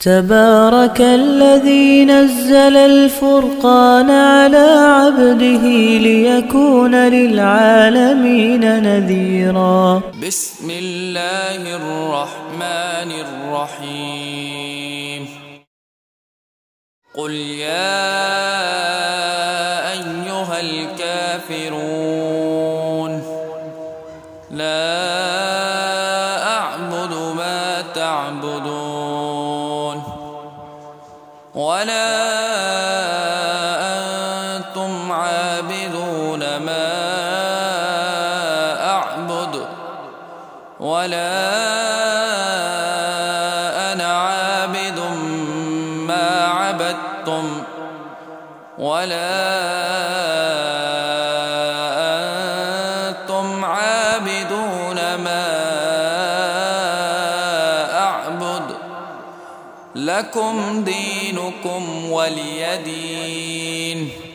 تبارك الذي نزل الفرقان على عبده ليكون للعالمين نذيرا. بسم الله الرحمن الرحيم. قل يا أيها الكافرون لا أعبد ما تعبدون ولا أنتم عابدون ما أعبد ولا ولا أنتم عابدون ما أعبد لكم دينكم ولي دين.